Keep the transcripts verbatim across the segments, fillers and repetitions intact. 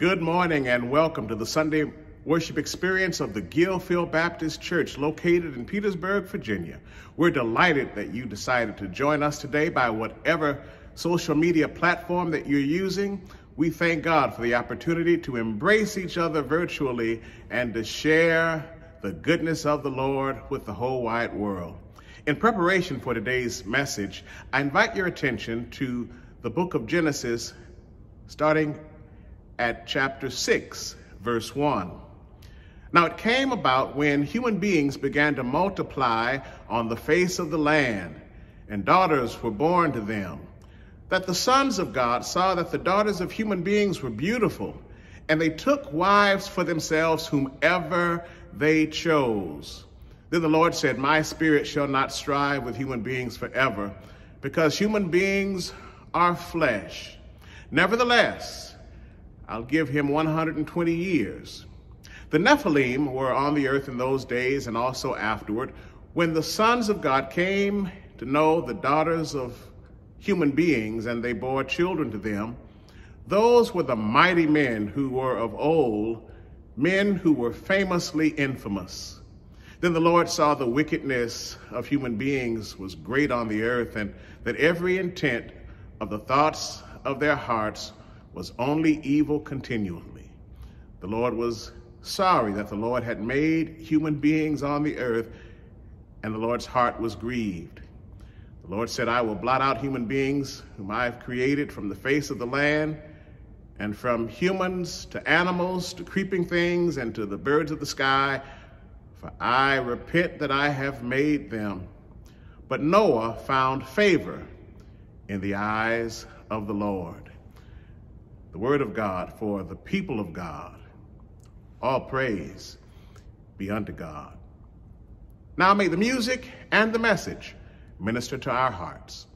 Good morning and welcome to the Sunday worship experience of the Gillfield Baptist Church located in Petersburg, Virginia. We're delighted that you decided to join us today by whatever social media platform that you're using. We thank God for the opportunity to embrace each other virtually and to share the goodness of the Lord with the whole wide world. In preparation for today's message, I invite your attention to the book of Genesis, starting at chapter six, verse one. Now it came about when human beings began to multiply on the face of the land, and daughters were born to them, that the sons of God saw that the daughters of human beings were beautiful, and they took wives for themselves whomever they chose. Then the Lord said, "My spirit shall not strive with human beings forever, because human beings are flesh. Nevertheless, I'll give him one hundred twenty years." The Nephilim were on the earth in those days and also afterward, when the sons of God came to know the daughters of human beings and they bore children to them. Those were the mighty men who were of old, men who were famously infamous. Then the Lord saw the wickedness of human beings was great on the earth, and that every intent of the thoughts of their hearts was only evil continually. The Lord was sorry that the Lord had made human beings on the earth, and the Lord's heart was grieved. The Lord said, "I will blot out human beings whom I have created from the face of the land, and from humans to animals to creeping things and to the birds of the sky, for I repent that I have made them." But Noah found favor in the eyes of the Lord. The word of God for the people of God. All praise be unto God. Now may the music and the message minister to our hearts.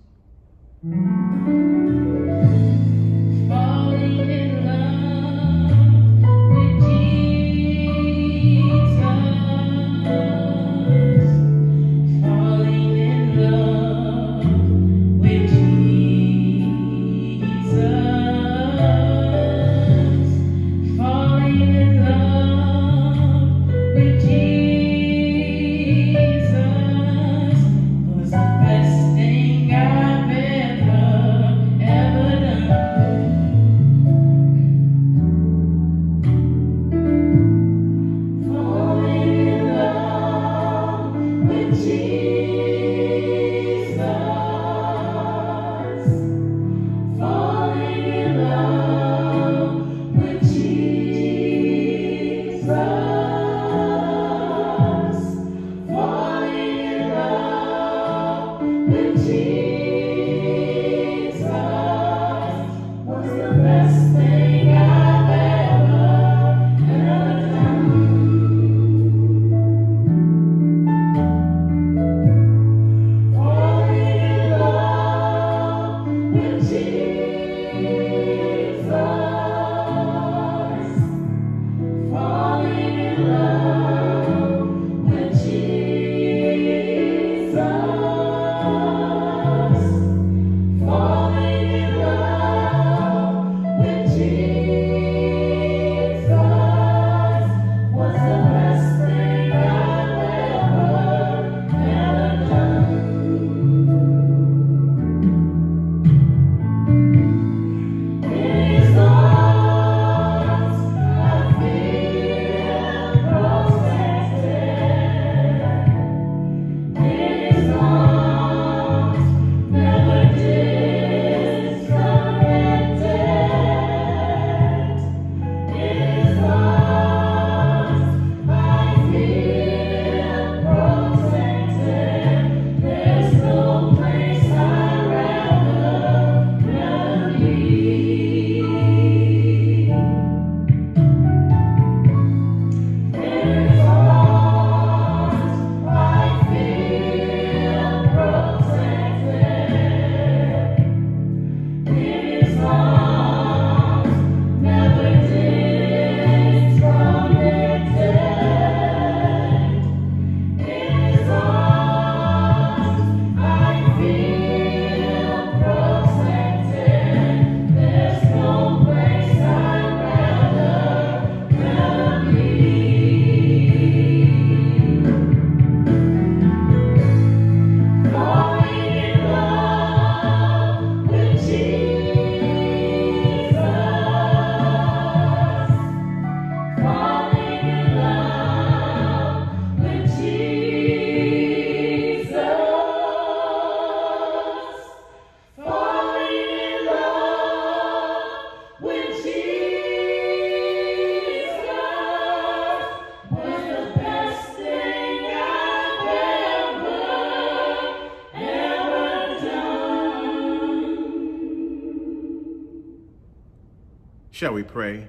Shall we pray?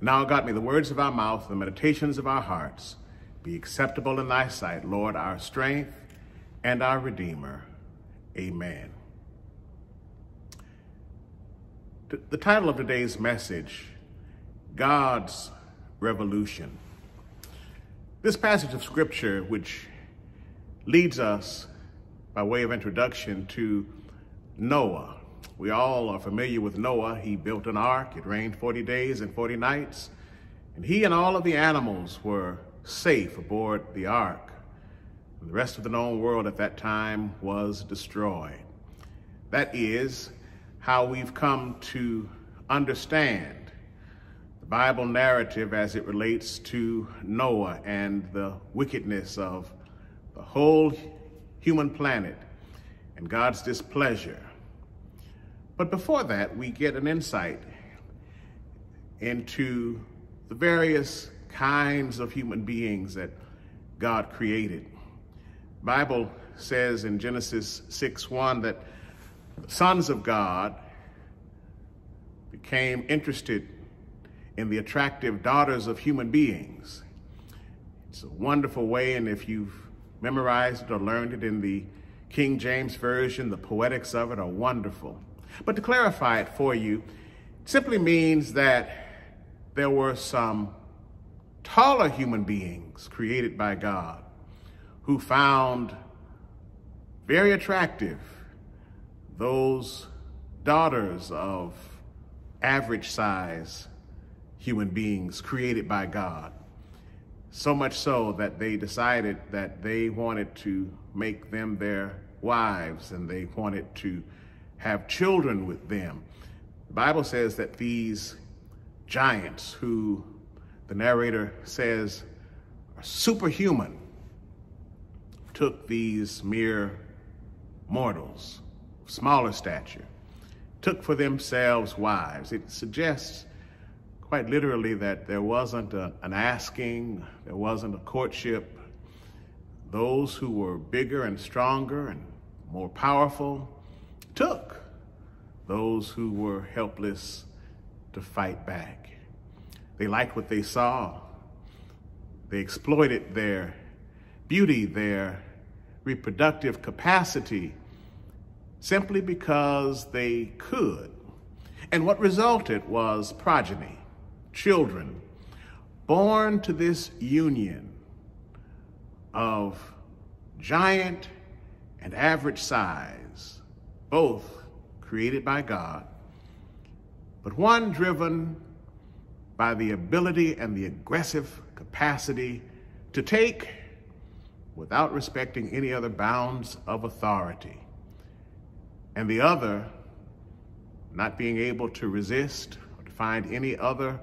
Now, God, may the words of our mouth, the meditations of our hearts be acceptable in thy sight, Lord, our strength and our Redeemer. Amen. The title of today's message, God's Revolution. This passage of scripture, which leads us by way of introduction to Noah. We all are familiar with Noah. He built an ark. It rained forty days and forty nights. And he and all of the animals were safe aboard the ark. And the rest of the known world at that time was destroyed. That is how we've come to understand the Bible narrative as it relates to Noah and the wickedness of the whole human planet and God's displeasure. But before that, we get an insight into the various kinds of human beings that God created. The Bible says in Genesis six one that the sons of God became interested in the attractive daughters of human beings. It's a wonderful way, and if you've memorized it or learned it in the King James Version, the poetics of it are wonderful. But to clarify it for you, it simply means that there were some taller human beings created by God who found very attractive those daughters of average size human beings created by God. So much so that they decided that they wanted to make them their wives and they wanted to have children with them. The Bible says that these giants, who the narrator says are superhuman, took these mere mortals, smaller stature, took for themselves wives. It suggests quite literally that there wasn't a, an asking, there wasn't a courtship. Those who were bigger and stronger and more powerful took those who were helpless to fight back. They liked what they saw. They exploited their beauty, their reproductive capacity, simply because they could. And what resulted was progeny, children, born to this union of giant and average size, both created by God, but one driven by the ability and the aggressive capacity to take without respecting any other bounds of authority, and the other not being able to resist or to find any other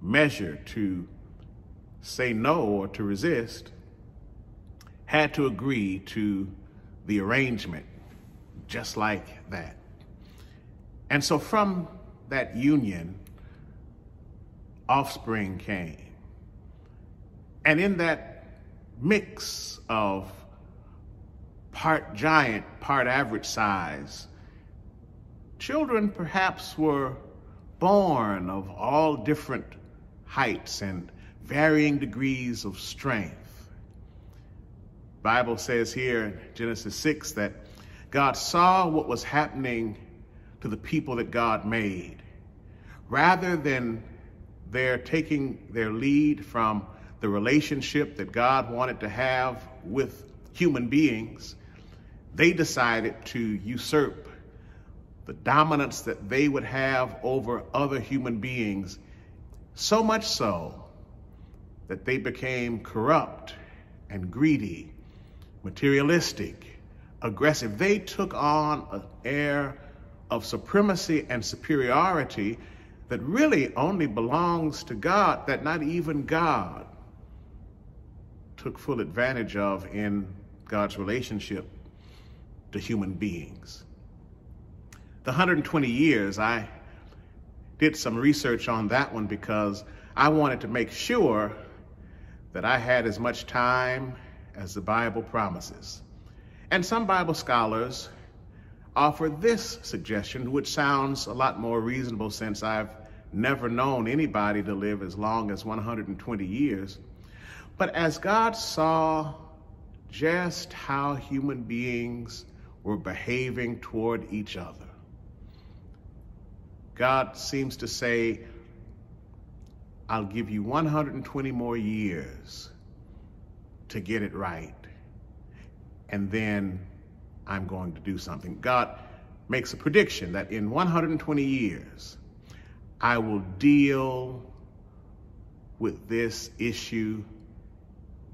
measure to say no or to resist, had to agree to the arrangement just like that. And so from that union, offspring came. And in that mix of part giant, part average size, children perhaps were born of all different heights and varying degrees of strength. The Bible says here in Genesis six that God saw what was happening to the people that God made. Rather than their taking their lead from the relationship that God wanted to have with human beings, they decided to usurp the dominance that they would have over other human beings, so much so that they became corrupt and greedy, materialistic, aggressive. They took on an air of supremacy and superiority that really only belongs to God, that not even God took full advantage of in God's relationship to human beings. The one hundred twenty years, I did some research on that one because I wanted to make sure that I had as much time as the Bible promises. And some Bible scholars offer this suggestion, which sounds a lot more reasonable since I've never known anybody to live as long as one hundred twenty years. But as God saw just how human beings were behaving toward each other, God seems to say, I'll give you one hundred twenty more years to get it right, and then I'm going to do something. God makes a prediction that in one hundred twenty years, I will deal with this issue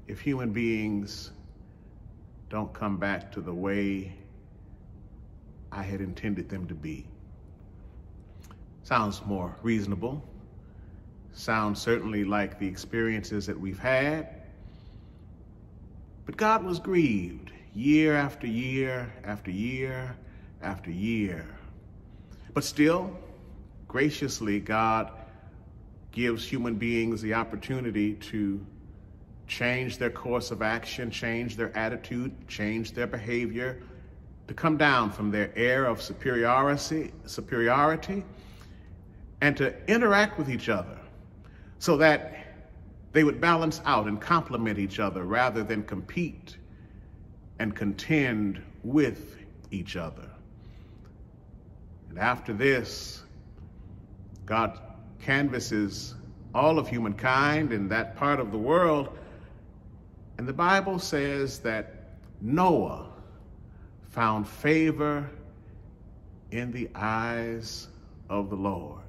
if human beings don't come back to the way I had intended them to be. Sounds more reasonable. Sounds certainly like the experiences that we've had. But God was grieved year after year after year after year. But still, graciously, God gives human beings the opportunity to change their course of action, change their attitude, change their behavior, to come down from their air of superiority, superiority, and to interact with each other so that they would balance out and complement each other rather than compete and contend with each other. And after this, God canvasses all of humankind in that part of the world, and the Bible says that Noah found favor in the eyes of the Lord.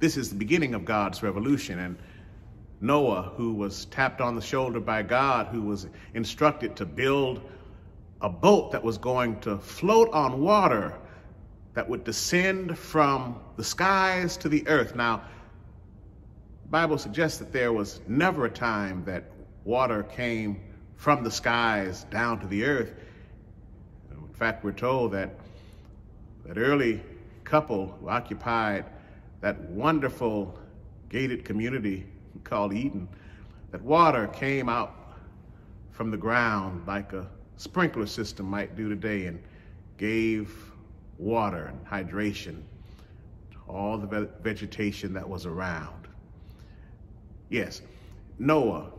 This is the beginning of God's revolution, and Noah, who was tapped on the shoulder by God, who was instructed to build a boat that was going to float on water that would descend from the skies to the earth. Now, the Bible suggests that there was never a time that water came from the skies down to the earth. In fact, we're told that that early couple who occupied that wonderful gated community called Eden, that water came out from the ground like a sprinkler system might do today and gave water and hydration to all the vegetation that was around. Yes, Noah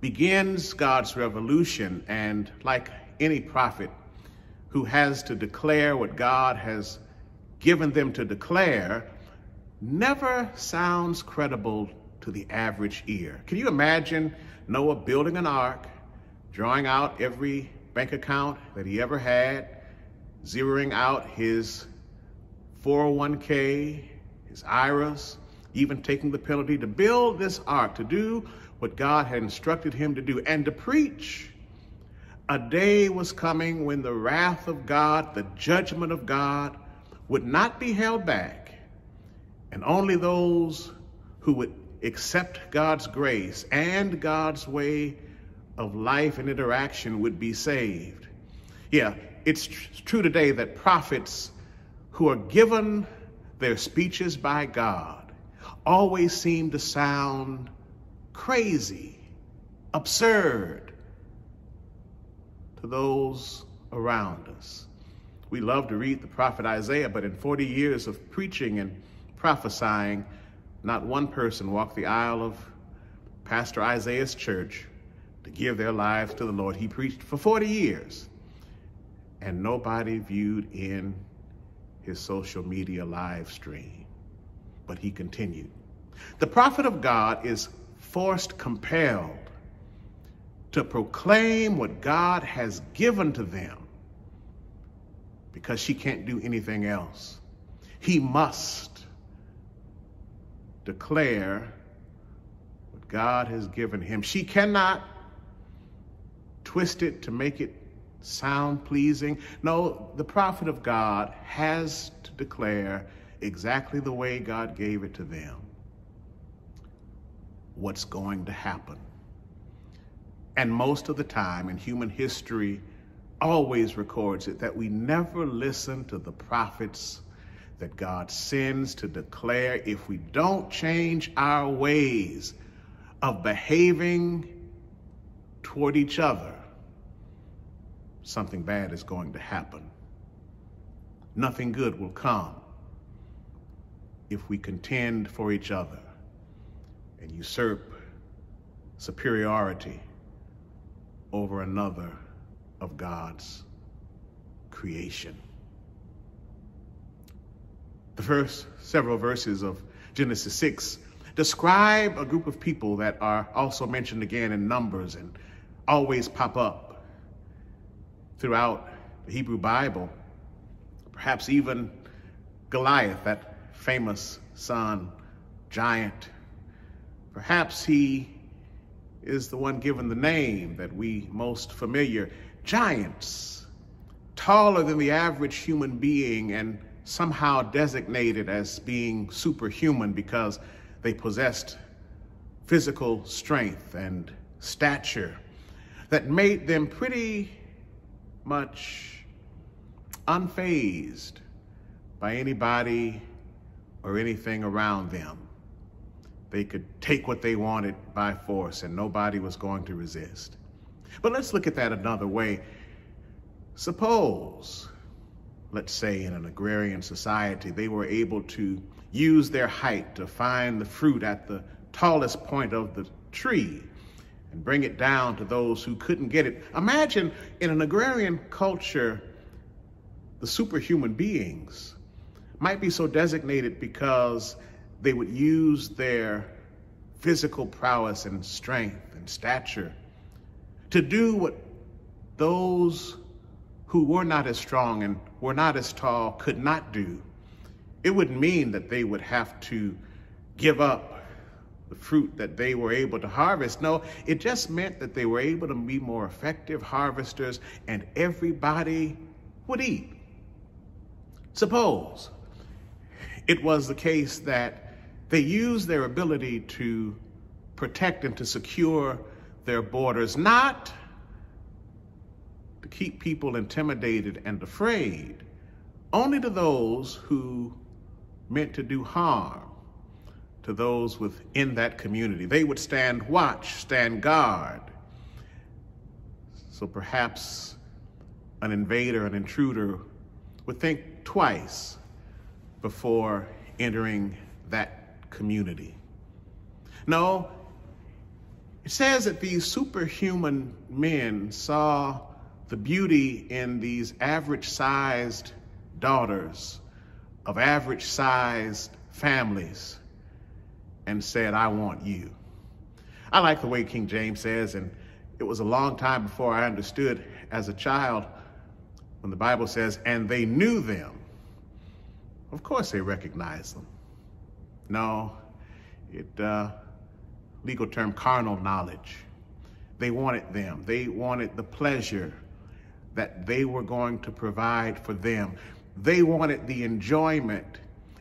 begins God's revolution, and like any prophet who has to declare what God has given them to declare, never sounds credible to the average ear. Can you imagine Noah building an ark, drawing out every bank account that he ever had, zeroing out his four oh one K, his I R As, even taking the penalty to build this ark, to do what God had instructed him to do, and to preach? A day was coming when the wrath of God, the judgment of God, would not be held back, and only those who would accept God's grace and God's way of life and interaction would be saved. Yeah, it's tr- true today that prophets who are given their speeches by God always seem to sound crazy, absurd to those around us. We love to read the prophet Isaiah, but in forty years of preaching and prophesying, not one person walked the aisle of Pastor Isaiah's church to give their lives to the Lord. He preached for forty years, and nobody viewed in his social media live stream, but he continued. The prophet of God is forced, compelled to proclaim what God has given to them, because she can't do anything else. He must declare what God has given him. She cannot twist it to make it sound pleasing. No, the prophet of God has to declare exactly the way God gave it to them what's going to happen. And most of the time in human history, always records it that we never listen to the prophets that God sends to declare, if we don't change our ways of behaving toward each other, something bad is going to happen. Nothing good will come. if we contend for each other and usurp superiority over another of God's creation. The first several verses of Genesis six describe a group of people that are also mentioned again in Numbers and always pop up throughout the Hebrew Bible. Perhaps even Goliath, that famous son, giant. Perhaps he is the one given the name that we most familiar. Giants, taller than the average human being and somehow designated as being superhuman because they possessed physical strength and stature that made them pretty much unfazed by anybody or anything around them. They could take what they wanted by force and nobody was going to resist. But let's look at that another way. Suppose, let's say in an agrarian society, they were able to use their height to find the fruit at the tallest point of the tree and bring it down to those who couldn't get it. Imagine in an agrarian culture, the superhuman beings might be so designated because they would use their physical prowess and strength and stature to do what those who were not as strong and were not as tall could not do. It would mean that they would have to give up the fruit that they were able to harvest. No, it just meant that they were able to be more effective harvesters and everybody would eat. Suppose it was the case that they used their ability to protect and to secure their borders, not to keep people intimidated and afraid, only to those who meant to do harm to those within that community. They would stand watch, stand guard. So perhaps an invader, an intruder would think twice before entering that community. No, it says that these superhuman men saw the beauty in these average-sized daughters of average-sized families and said, I want you. I like the way King James says, and it was a long time before I understood as a child when the Bible says, and they knew them. Of course they recognized them. No, it, uh, legal term, carnal knowledge. They wanted them. They wanted the pleasure that they were going to provide for them. They wanted the enjoyment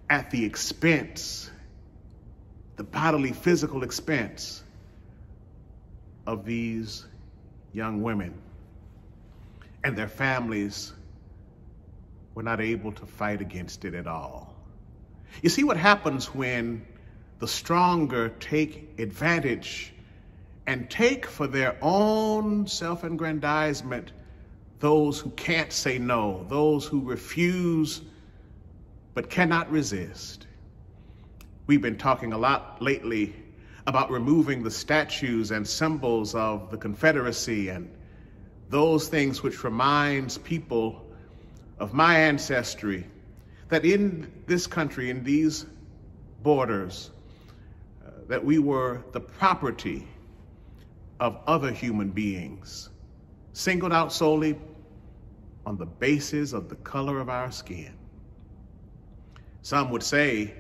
at the expense, the bodily, physical expense of these young women. And their families were not able to fight against it at all. You see what happens when the stronger take advantage and take for their own self-aggrandizement those who can't say no, those who refuse but cannot resist. We've been talking a lot lately about removing the statues and symbols of the Confederacy and those things which reminds people of my ancestry, that in this country, in these borders, uh, that we were the property of other human beings, singled out solely on the basis of the color of our skin. Some would say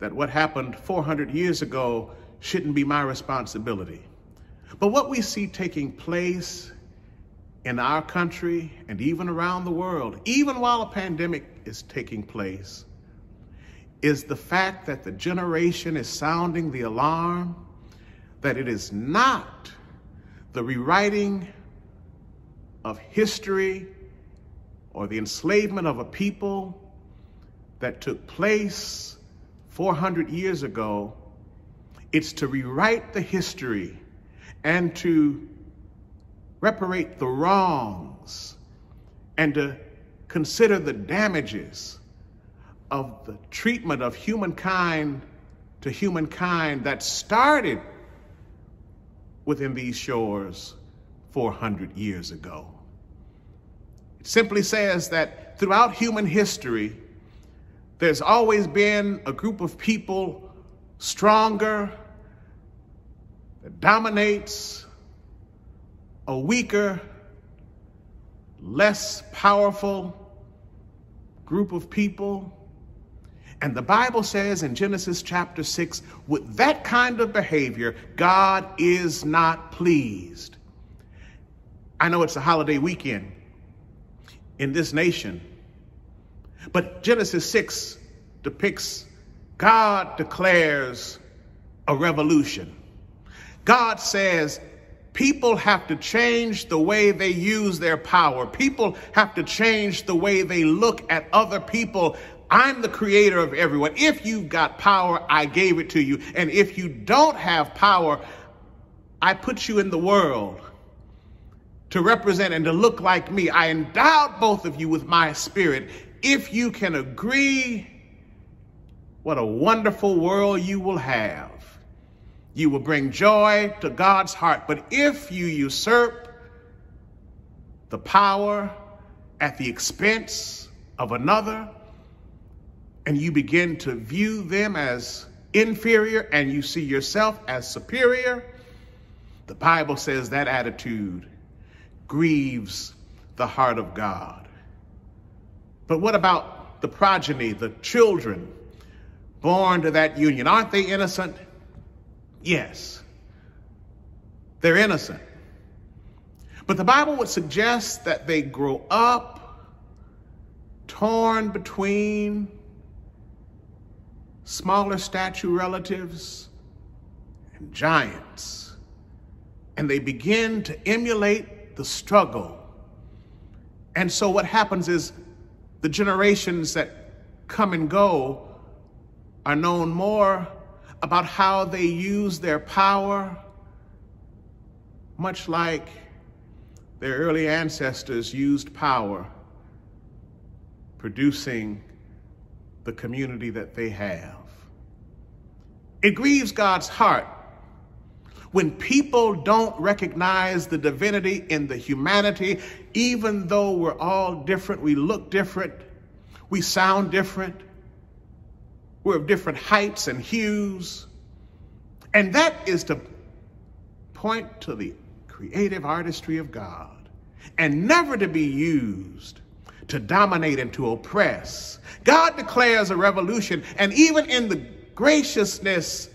that what happened four hundred years ago shouldn't be my responsibility. But what we see taking place in our country and even around the world, even while a pandemic is taking place, is the fact that the generation is sounding the alarm that it is not the rewriting of history or the enslavement of a people that took place four hundred years ago. It's to rewrite the history and to reparate the wrongs and to consider the damages of the treatment of humankind to humankind that started within these shores four hundred years ago. It simply says that throughout human history, there's always been a group of people stronger that dominates a weaker, less powerful group of people. And the Bible says in Genesis chapter six, with that kind of behavior, God is not pleased. I know it's a holiday weekend in this nation, but Genesis six depicts God declares a revolution. God says people have to change the way they use their power. People have to change the way they look at other people. I'm the creator of everyone. If you've got power, I gave it to you. And if you don't have power, I put you in the world to represent and to look like me. I endowed both of you with my spirit. If you can agree, what a wonderful world you will have. You will bring joy to God's heart. But if you usurp the power at the expense of another, and you begin to view them as inferior and you see yourself as superior, the Bible says that attitude grieves the heart of God. But what about the progeny, the children born to that union? Aren't they innocent? Yes, they're innocent. But the Bible would suggest that they grow up torn between smaller stature relatives and giants, and they begin to emulate the struggle. And so what happens is the generations that come and go are known more about how they use their power, much like their early ancestors used power, producing the community that they have. It grieves God's heart when people don't recognize the divinity in the humanity. Even though we're all different, we look different, we sound different, we're of different heights and hues. And that is to point to the creative artistry of God and never to be used to dominate and to oppress. God declares a revolution, and even in the graciousness,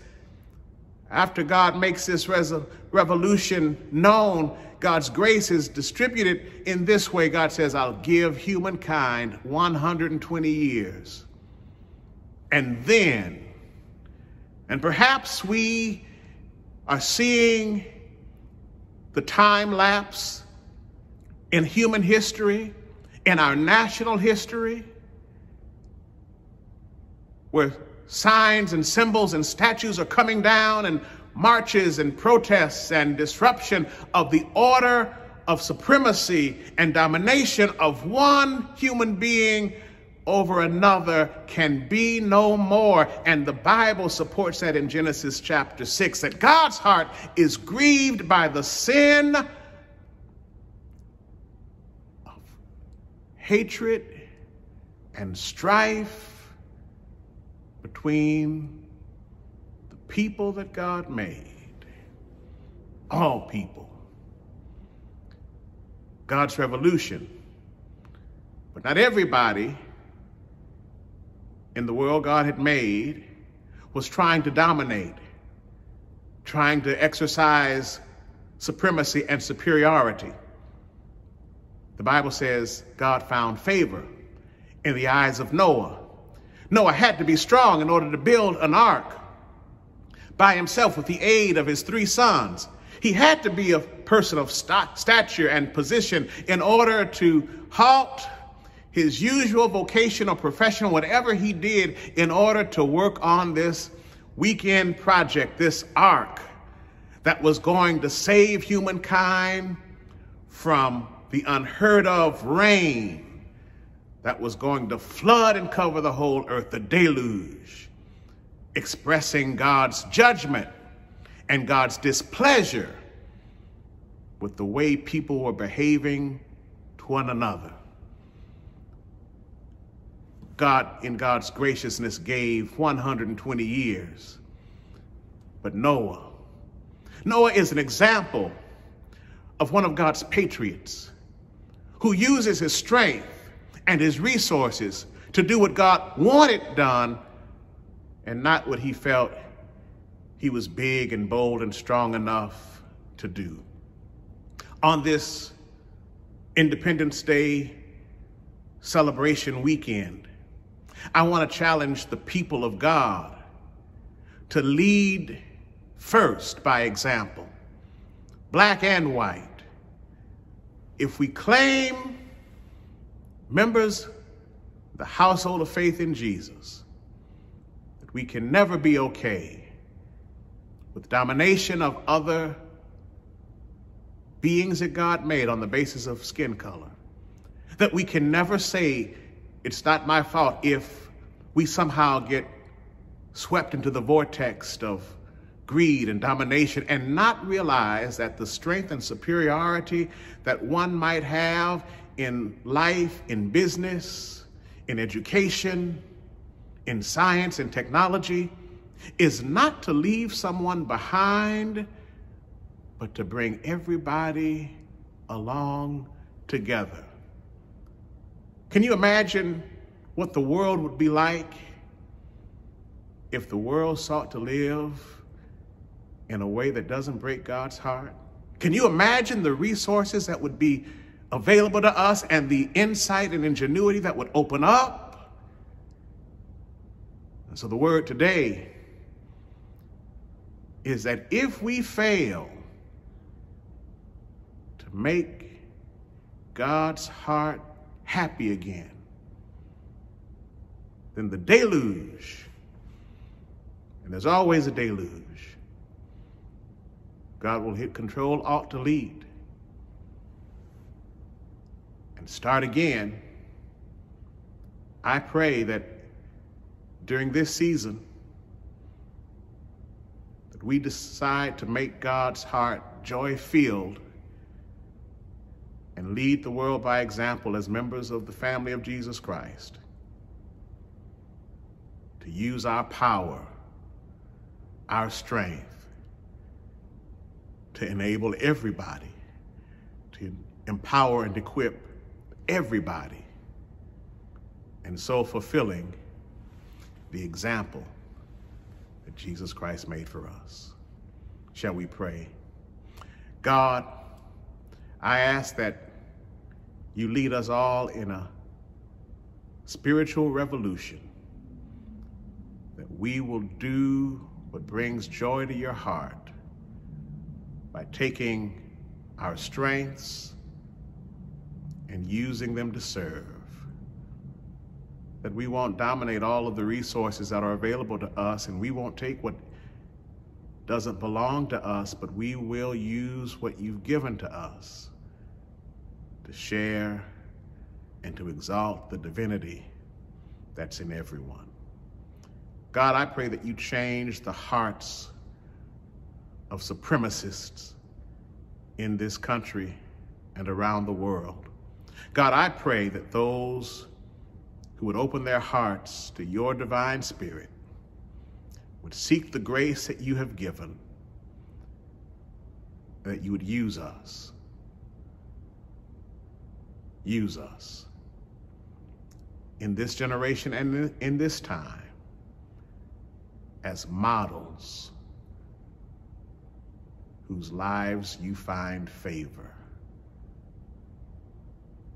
after God makes this revolution known, God's grace is distributed in this way. God says, I'll give humankind one hundred twenty years. And then, and perhaps we are seeing the time lapse in human history, in our national history, where signs and symbols and statues are coming down, and marches and protests and disruption of the order of supremacy and domination of one human being over another can be no more. And the Bible supports that in Genesis chapter six, that God's heart is grieved by the sin, hatred and strife between the people that God made, all people. God's revolution. But not everybody in the world God had made was trying to dominate, trying to exercise supremacy and superiority. The Bible says God found favor in the eyes of Noah. Noah had to be strong in order to build an ark by himself with the aid of his three sons. He had to be a person of st- stature and position in order to halt his usual vocation or profession, whatever he did, in order to work on this weekend project, this ark that was going to save humankind from the unheard of rain that was going to flood and cover the whole earth, the deluge, expressing God's judgment and God's displeasure with the way people were behaving to one another. God, in God's graciousness, gave one hundred twenty years. But Noah, Noah is an example of one of God's patriots who uses his strength and his resources to do what God wanted done and not what he felt he was big and bold and strong enough to do. On this Independence Day celebration weekend, I want to challenge the people of God to lead first by example, black and white. If we claim members, the household of faith in Jesus, that we can never be okay with domination of other beings that God made on the basis of skin color, that we can never say, it's not my fault if we somehow get swept into the vortex of greed and domination and not realize that the strength and superiority that one might have in life, in business, in education, in science and technology, is not to leave someone behind, but to bring everybody along together. Can you imagine what the world would be like if the world sought to live in a way that doesn't break God's heart? Can you imagine the resources that would be available to us and the insight and ingenuity that would open up? And so the word today is that if we fail to make God's heart happy again, then the deluge, and there's always a deluge, God will hit control, ought to lead, and start again. I pray that during this season, that we decide to make God's heart joy-filled and lead the world by example as members of the family of Jesus Christ, to use our power, our strength, to enable everybody, to empower and equip everybody, and so fulfilling the example that Jesus Christ made for us. Shall we pray? God, I ask that you lead us all in a spiritual revolution, that we will do what brings joy to your heart, by taking our strengths and using them to serve, that we won't dominate all of the resources that are available to us, and we won't take what doesn't belong to us, but we will use what you've given to us to share and to exalt the divinity that's in everyone. God, I pray that you change the hearts of supremacists in this country and around the world. God, I pray that those who would open their hearts to your divine spirit would seek the grace that you have given, that you would use us. Use us in this generation and in this time as models whose lives you find favor.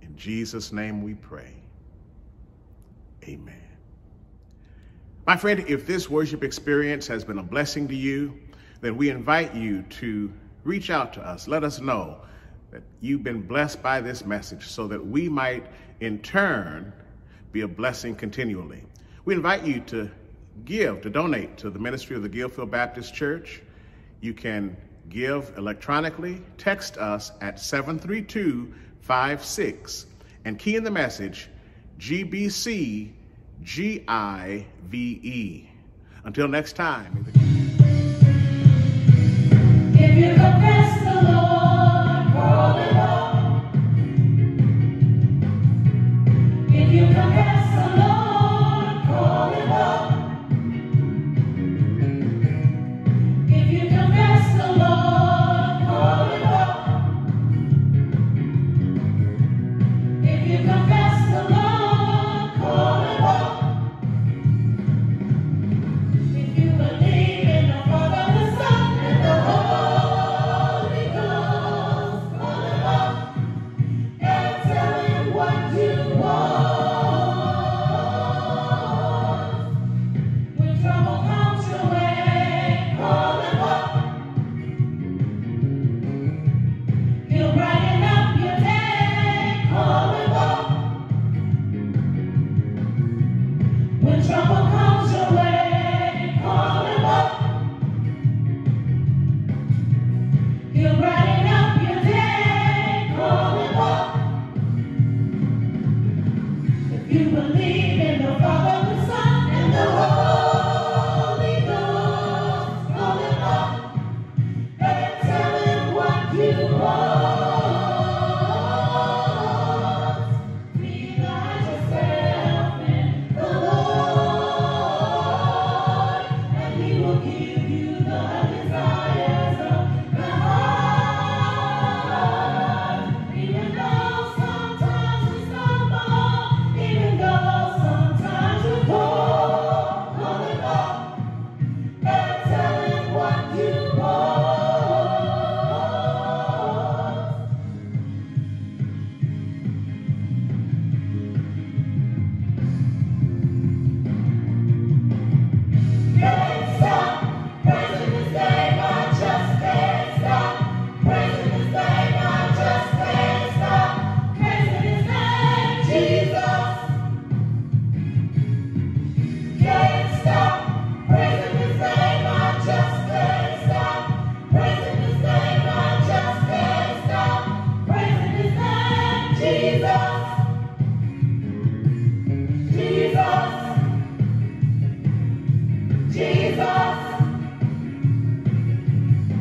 In Jesus' name we pray, amen. My friend, if this worship experience has been a blessing to you, then we invite you to reach out to us. Let us know that you've been blessed by this message so that we might in turn be a blessing continually. We invite you to give, to donate to the ministry of the Gillfield Baptist Church. You can give electronically, text us at seven three two five six, and key in the message, G B C G I V E. Until next time. If you confess the Lord, call it up. If you confess the Lord, call it up. If you confess the Lord, call it up. If you confess the Lord, call it up.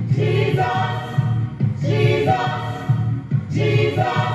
Jesus, Jesus, Jesus.